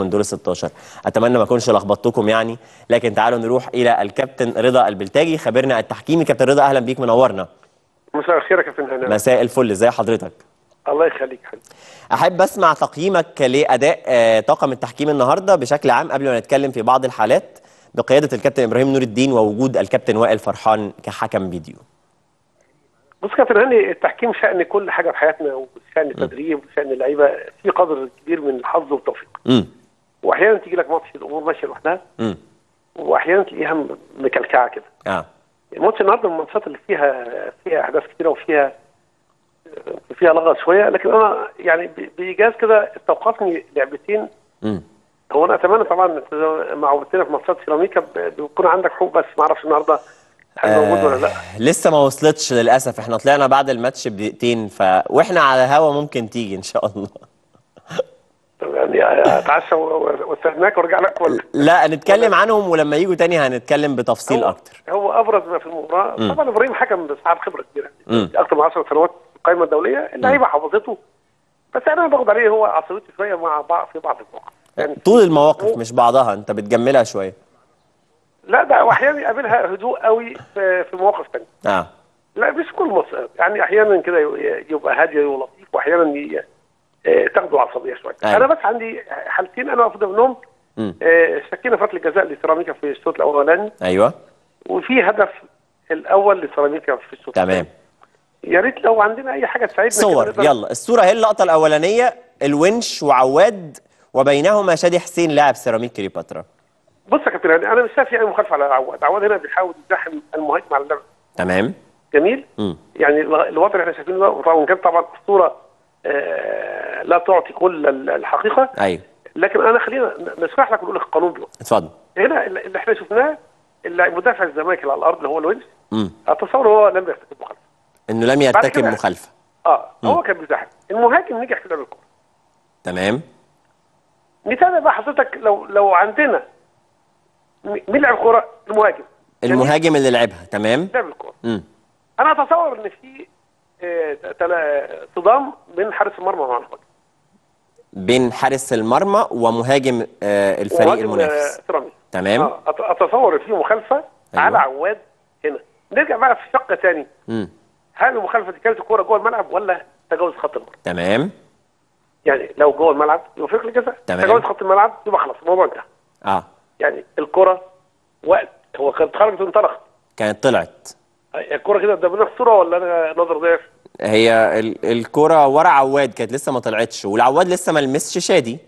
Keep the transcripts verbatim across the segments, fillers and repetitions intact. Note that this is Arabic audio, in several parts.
من دور ستاشر. اتمنى ما اكونش لخبطتكم يعني، لكن تعالوا نروح الى الكابتن رضا البلتاجي خبيرنا التحكيمي. كابتن رضا اهلا بيك، منورنا. مساء الخير يا كابتن هاني. مساء الفل، ازي حضرتك؟ الله يخليك. احب اسمع تقييمك لاداء طاقم التحكيم النهارده بشكل عام قبل ما نتكلم في بعض الحالات بقياده الكابتن ابراهيم نور الدين ووجود الكابتن وائل فرحان كحكم فيديو. بص يا كابتن هاني، التحكيم شأن كل حاجه في حياتنا، وشأن التدريب وشأن اللعيبه في قدر كبير من الحظ والتوفيق. واحيانا تيجي لك ماتش الامور ماشيه لوحدها، واحيانا تلاقيها مكلكعه كده. اه الماتش النهارده من الماتشات اللي فيها فيها احداث كتيره وفيها فيها لغط شويه، لكن انا يعني بايجاز كده استوقفني لعبتين. امم هو انا اتمنى طبعا مع وقتنا في ماتشات سيراميكا بيكون عندك حقوق، بس ما اعرفش النهارده حاجه موجوده ولا لا. لسه ما وصلتش للاسف، احنا طلعنا بعد الماتش بدقيقتين ف واحنا على هوا ممكن تيجي ان شاء الله. يعني اتعشى واستناك وارجع لك ولا لا؟ نتكلم عنهم ولما يجوا تاني هنتكلم بتفصيل اكتر. هو ابرز ما في المباراه طبعا ابراهيم حكم صاحب خبره كبيره، اكثر من عشر سنوات في القائمه الدوليه، اللعيبه حافظته، بس انا باخد عليه هو عصبيته شويه مع بعض في بعض المواقف. يعني طول المواقف و... مش بعضها انت بتجملها شويه. لا ده واحيانا يقابلها هدوء قوي في مواقف ثانيه. اه لا مش كل مصر يعني، احيانا كده يبقى هادي ولطيف واحيانا تاخدوا عصبيه شويه. أيوة. انا بس عندي حالتين انا واخد منهم. آه شكينا فتره الجزاء لسيراميكا في الشوط الاولاني. ايوه. وفي هدف الاول لسيراميكا في الشوط الثاني. تمام. يا ريت لو عندنا اي حاجه تساعدنا. صور يلا، الصوره هي اللقطه الاولانيه، الونش وعواد وبينهما شادي حسين لاعب سيراميكا كليوباترا. بص يا كابتن انا مش شايف في اي مخالفه على عواد، عواد هنا بيحاول يزاحم المهاجم على اللعب. تمام. جميل؟ مم. يعني الوضع اللي احنا شايفينه ده وطبعا كان طبعا الصوره آه لا تعطي كل الحقيقه. ايوه. لكن انا خلينا نشرح لك ونقول لك القانون دلوقتي. اتفضل. هنا اللي احنا شفناه مدافع الزمالك اللي على الارض اللي هو الونش، اتصور هو لم يرتكب مخالفه. انه لم يرتكب مخالفه. اه مم. هو كان بيزاحم، المهاجم نجح في لعب الكوره. تمام. نتابع بقى حضرتك لو لو عندنا مين لعب الكوره؟ المهاجم. المهاجم اللي لعبها، تمام؟ لعب الكوره. انا اتصور ان في صدام بين حارس المرمى مع المهاجم. بين حارس المرمى ومهاجم الفريق ومهاجم المنافس. سيراميكا. تمام. آه. اتصور في مخالفه. أيوة. على عواد هنا. نرجع بقى في شق ثاني. هل المخالفه دي كانت الكوره جوه الملعب ولا تجاوز خط المرمى؟ تمام. يعني لو جوه الملعب يبقى فرق الجزاء. تمام. تجاوز خط الملعب يبقى خلاص الموضوع انتهى. اه. يعني الكوره وقت هو كانت خرجت وانطلقت. كانت طلعت. الكوره كده قدامنا الصوره ولا انا نظر ضعيف؟ هي الكوره ورا عواد كانت لسه ما طلعتش، والعواد لسه ما لمسش شادي.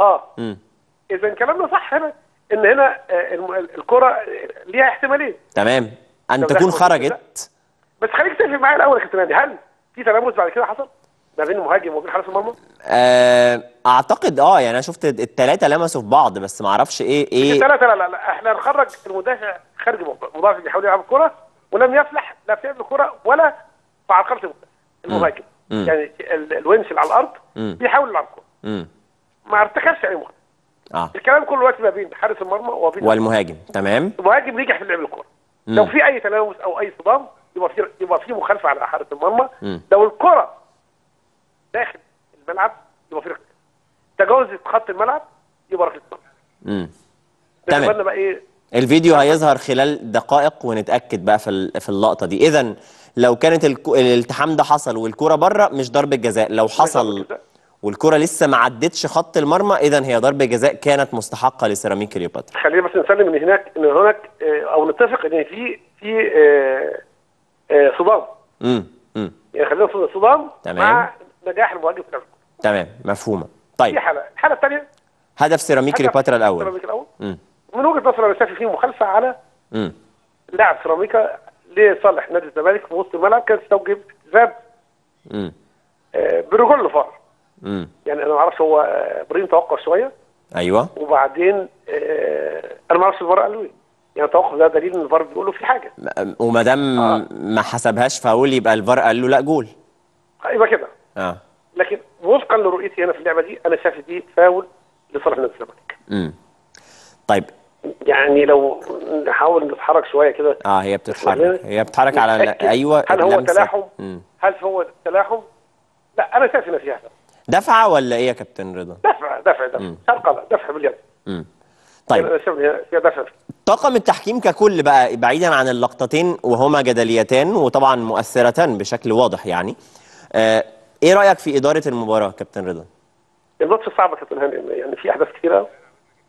اه امم اذا كلامنا صح هنا، ان هنا الكوره ليها احتمالين. تمام. ان تكون خرجت، بس خليك تقفل معايا الاول يا كابتن هاني، هل في تلامس بعد كده حصل ما بين المهاجم وبين حارس المرمى؟ آه اعتقد اه يعني انا شفت الثلاثه لمسوا في بعض، بس ما اعرفش ايه ايه الثلاثه. لا لا لا احنا نخرج المدافع خارج المدافع بيحاول يلعب الكوره ولم يفلح لا في لعب الكوره ولا في عرقله المهاجم. مم. يعني الونش اللي على الارض مم. بيحاول يلعب الكوره ما ارتكبش اي مخالفه. اه الكلام كله دلوقتي ما بين حارس المرمى وبين والمهاجم. تمام. المهاجم نجح في لعب الكوره، لو في اي تلامس او اي صدام يبقى في يبقى في مخالفه على حارس المرمى. مم. لو الكره داخل الملعب يبقى في تجاوزت خط الملعب يبقى ركله جزاء. امم تمام. بقى ايه الفيديو هيظهر خلال دقائق ونتاكد بقى في في اللقطه دي. اذا لو كانت الالتحام ده حصل والكوره بره مش ضربه جزاء، لو حصل والكوره لسه ما عدتش خط المرمى اذا هي ضربه جزاء كانت مستحقه لسيراميكا كليوباترا. خلينا بس نسلم ان هناك ان هناك او نتفق ان في في صدام. امم امم يعني خلينا صدام مع نجاح المهاجم في لعب الكوره. تمام مفهومه. طيب دي حاله، الحاله الثانيه هدف سيراميكا كليوباترا الاول. سيراميكا الاول امم من وجهه نظري انا شايف فيه مخالفه على امم لاعب سيراميكا لصالح نادي الزمالك في وسط الملعب، كانت تستوجب ذاب امم آه برجل لفار. امم يعني انا ما اعرفش هو ابراهيم توقف شويه. ايوه. وبعدين آه انا ما اعرفش الفار قال له ايه، يعني توقف ده دليل ان الفار بيقول له في حاجه، وما دام آه. ما حسبهاش فاول يبقى الفار قال له لا جول. يبقى كده اه لكن وفقا لرؤيتي هنا في اللعبه دي انا شايف دي فاول لصالح نادي الزمالك. امم طيب يعني لو نحاول نتحرك شويه كده. اه هي بتتحرك، هي بتتحرك على ايوه. هل هو تلاحم؟ هل هو تلاحم؟ لا انا شايف ان فيها دفعه ولا ايه يا كابتن رضا؟ دفعه دفعه دفعه سرقه دفعه باليد. امم طيب هي دفعه. طاقم التحكيم ككل بقى، بعيدا عن اللقطتين وهما جدليتان وطبعا مؤثرتان بشكل واضح يعني، آه ايه رايك في اداره المباراه كابتن رضا؟ الماتش صعب يا كابتن هاني، يعني في احداث كثيره،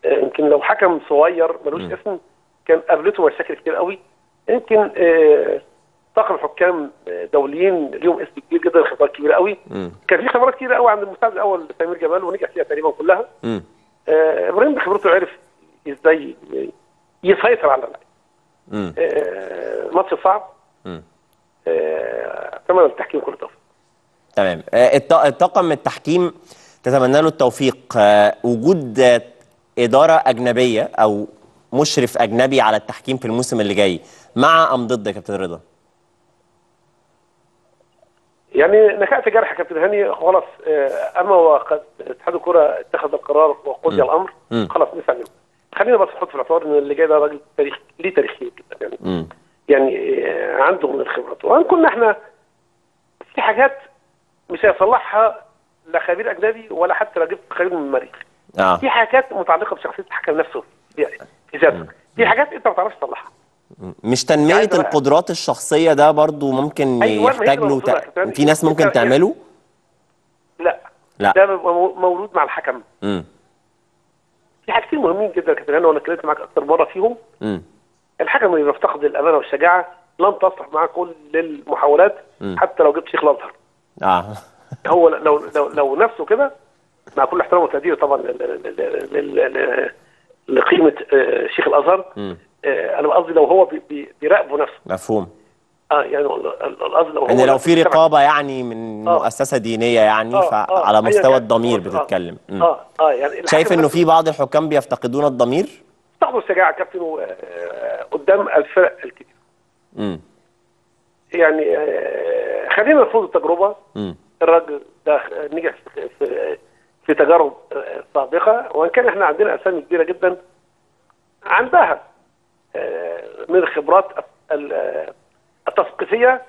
يمكن لو حكم صغير ملوش اسم كان قابلته مشاكل كتير قوي. يمكن آه طاقم حكام دوليين ليهم اسم كبير جدا، خبرات كبيره قوي. مم. كان في خبرات كتير قوي عند المساعد الاول سمير جمال ونجح فيها تقريبا كلها. آه ابراهيم بخبرته عرف ازاي يسيطر على اللعيبه. آه ماتش صعب. آه اتمنى التحكيم كله توفيق. تمام. آه الطاقم التحكيم تتمنى له التوفيق. آه وجود آه اداره اجنبيه او مشرف اجنبي على التحكيم في الموسم اللي جاي، مع ام ضد يا كابتن رضا؟ يعني نكهت جرح يا كابتن هاني خلاص. اما وقد اتحاد الكره اتخذ القرار وقضي الامر، خلاص نسعى منه. خلينا بس نحط في الاعتبار ان اللي جاي ده راجل تاريخ ليه تاريخ جدا يعني. م. يعني عنده من الخبرات، وهنكون احنا في حاجات مش هيصلحها لا خبير اجنبي ولا حتى لو جبت خبير من المريخ. آه. في حاجات متعلقه بشخصيه الحكم نفسه يعني في ذاته، في حاجات انت ما تعرفش تصلحها. مش تنميه يعني القدرات الشخصيه ده برضو ممكن أيوة يحتاج له تق... في ناس ممكن تعمله؟ لا لا ده مولود مع الحكم. امم في حاجتين مهمين جدا يا كابتن هاني، وانا اتكلمت معاك اكتر مره فيهم. امم الحكم اللي بيفتقد الامانه والشجاعه لن تصلح معاه كل المحاولات. مم. حتى لو جبت شيخ الازهر. اه هو لو لو لو نفسه كده، مع كل احترام وتقدير طبعا لقيمه شيخ الازهر. مم. انا قصدي لو هو بيراقبه نفسه. مفهوم. اه يعني القصد لو يعني لو في رقابه يعني من آه. مؤسسه دينيه يعني. آه. فعلى آه. مستوى يعني الضمير بتتكلم. اه اه, آه. يعني شايف انه في بعض الحكام بيفتقدون الضمير؟ بيفتقدوا الشجاعه يا كابتن قدام الفرق الكبيره. امم يعني آه خلينا نخوض التجربه. امم الراجل ده نجح في في تجارب سابقه، وان كان احنا عندنا اسامي كبيره جدا عندها من الخبرات التثقيفيه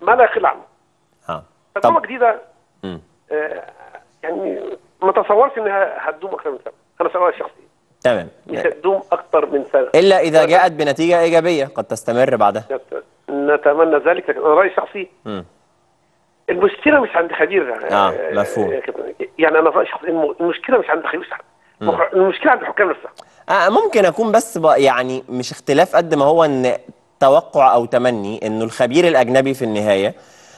ما لا يقل عنه. اه تجربه جديده. امم يعني ما اتصورش انها هتدوم اكثر من سنه، انا سؤالي الشخصي. تمام. مش هتدوم اكثر من سنه الا اذا جاءت بنتيجه ايجابيه قد تستمر بعدها. نتمنى ذلك، لكن انا رايي الشخصي المشكله مش عند خبير يعني. اه مفهوم. يعني انا رايي الشخصي المشكله مش عند خبير الشخصي، المشكله عند الحكام نفسها. آه ممكن اكون بس يعني مش اختلاف قد ما هو ان توقع او تمني انه الخبير الاجنبي في النهايه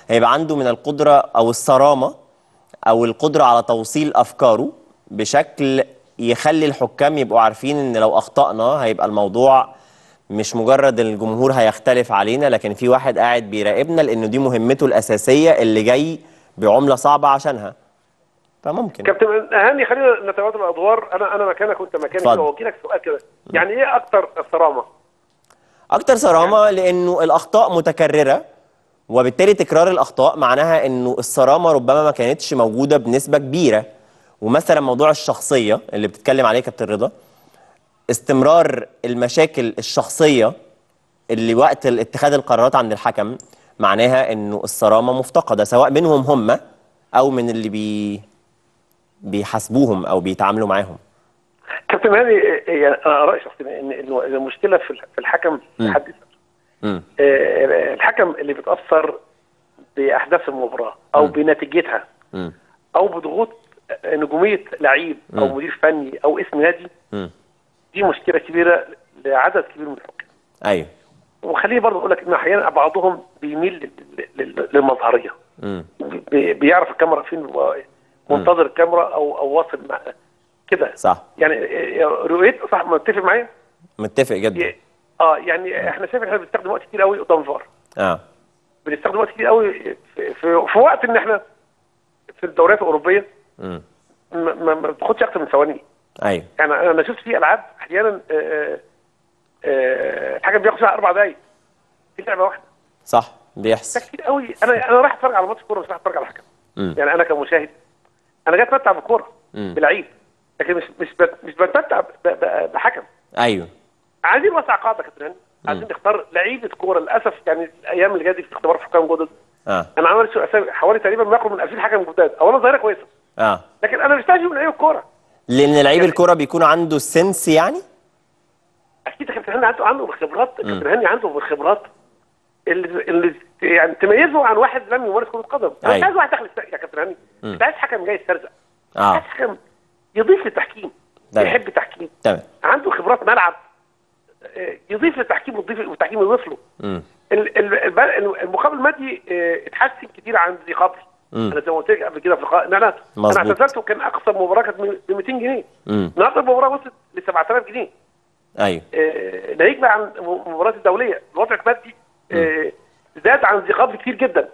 هيبقى عنده من القدره او الصرامه او القدره على توصيل افكاره بشكل يخلي الحكام يبقوا عارفين ان لو اخطانا هيبقى الموضوع مش مجرد الجمهور هيختلف علينا، لكن في واحد قاعد بيراقبنا لانه دي مهمته الاساسيه اللي جاي بعمله صعبه عشانها. فممكن كابتن هاني خلينا نتبادل الادوار، انا انا مكانك وانت مكاني كده، واوجه لك سؤال كده، يعني ايه اكتر صرامه؟ اكتر صرامه يعني. لانه الاخطاء متكرره، وبالتالي تكرار الاخطاء معناها انه الصرامه ربما ما كانتش موجوده بنسبه كبيره. ومثلا موضوع الشخصيه اللي بتتكلم عليه كابتن رضا، استمرار المشاكل الشخصيه اللي وقت اتخاذ القرارات عند الحكم معناها انه الصرامه مفتقده، سواء منهم هم او من اللي بي بيحاسبوهم او بيتعاملوا معاهم. كابتن هاني يعني انا رايي شخصيا ان المشكله في الحكم في حد ذاته. الحكم اللي بيتاثر باحداث المباراه او م. بنتيجتها م. او بضغوط نجوميه لعيب او م. مدير فني او اسم نادي، دي مشكله كبيره لعدد كبير من الحكام. ايوه. وخليني برضه اقول لك ان احيانا بعضهم بيميل للمظهريه. بي بيعرف الكاميرا فين، منتظر الكاميرا او او واصل مع كده. صح. يعني رؤيت صح، متفق معايا؟ متفق جدا. اه يعني احنا شايف احنا بنستخدم وقت كتير قوي قدام فار. اه. بنستخدم وقت كتير قوي في, في, في وقت ان احنا في الدوريات الاوروبيه امم ما بتاخدش اكتر من ثواني. ايوه. يعني انا شفت في العاب احيانا آه آه الحاجه بياخد فيها اربع دقايق في لعبه واحده. صح بيحصل. ده كتير قوي. انا انا رايح اتفرج على ماتش كوره، مش رايح اتفرج على حكم. يعني انا كمشاهد انا جاي اتمتع بالكوره بلعيب، لكن مش مش مش بتمتع بحكم. ايوه. عايزين وسع قاعده يا كابتن هاني، عايزين نختار لعيبه كوره. للاسف يعني الايام اللي جايه دي في اختبار حكام جدد. اه. انا عملت اسامي حوالي تقريبا ما يقرب من ألفين حكم جداد، او انا ظاهره كويسه. اه لكن انا مش بستهجن لعيب الكوره، لان لعيب الكوره بيكون عنده السنس يعني. اكيد كابتن هاني عنده عنده خبرات، كابتن هاني عنده خبرات اللي اللي يعني تميزه عن واحد لم يمارس كره قدم. انا مش عايز واحد داخل يسترزق يا كابتن هاني، انت عايز حكم جاي يسترزق، اه عايز حكم يضيف للتحكيم، يحب التحكيم، تمام، عنده خبرات ملعب يضيف للتحكيم والتحكيم يضيف له. المقابل المادي اتحسن كتير عن ذي قبل. انا زي ما قلت لك قبل كده في لقاء ان انا مزبوط. انا اعتزلته كان اقصى مباراه كانت ب مئتين جنيه، النهارده المباراه وصلت ل سبعة آلاف جنيه. ايوه آه ناهيك بقى عن المباريات الدوليه، الوضع المادي آه زاد عن ذي قبل كتير جدا.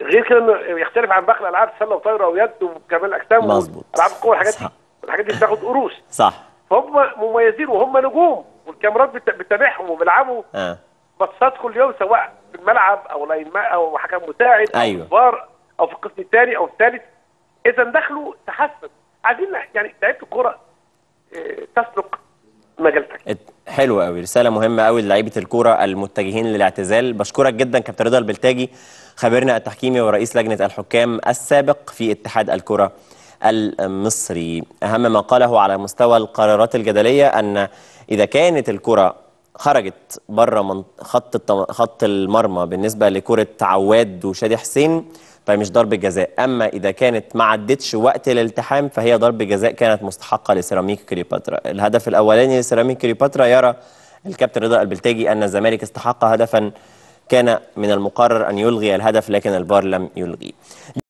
غير كده انه يختلف عن باقي الالعاب السله وطايره ويد وكمال الاجسام والعاب القوه والحاجات دي، الحاجات دي بتاخد قروش صح، فهم مميزين وهم نجوم والكاميرات بتتابعهم وبيلعبوا آه. ماتشات كل يوم سواء في الملعب او لاين او حكم مساعد أيوة. او فار او في القسم الثاني او الثالث، اذا دخلوا تحسن. عايزين يعني لعيبه الكوره تسلك مجالتك. حلو قوي، رساله مهمه قوي لعيبه الكوره المتجهين للاعتزال. بشكرك جدا كابتن رضا البلتاجي، خبيرنا التحكيمي ورئيس لجنه الحكام السابق في اتحاد الكوره المصري. اهم ما قاله على مستوى القرارات الجدليه ان اذا كانت الكره خرجت بره من خط خط المرمى بالنسبه لكره عواد وشادي حسين طيب مش ضربه جزاء، اما اذا كانت ما عدتش وقت الالتحام فهي ضربه جزاء كانت مستحقه لسيراميكا كليوباترا. الهدف الاولاني لسيراميكا كليوباترا، يرى الكابتن رضا البلتاجي ان الزمالك استحق هدفا، كان من المقرر ان يلغي الهدف لكن الفار لم يلغيه.